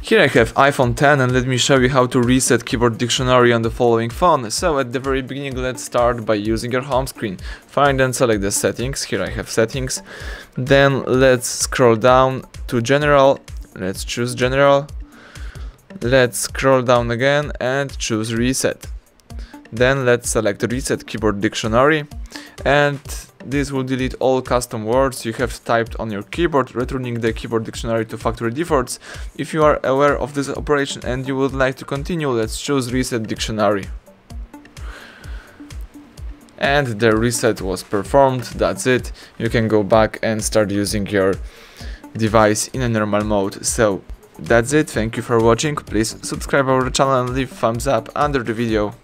Here I have iPhone X, and let me show you how to reset keyboard dictionary on the following phone. So at the very beginning, let's start by using your home screen. Find and select the settings. Here I have settings. Then let's scroll down to general. Let's choose general. Let's scroll down again and choose reset. Then let's select reset keyboard dictionary, and this will delete all custom words you have typed on your keyboard, returning the keyboard dictionary to factory defaults. If you are aware of this operation and you would like to continue, let's choose reset dictionary. And the reset was performed. That's it. You can go back and start using your device in a normal mode. So that's it. Thank you for watching. Please subscribe our channel and leave thumbs up under the video.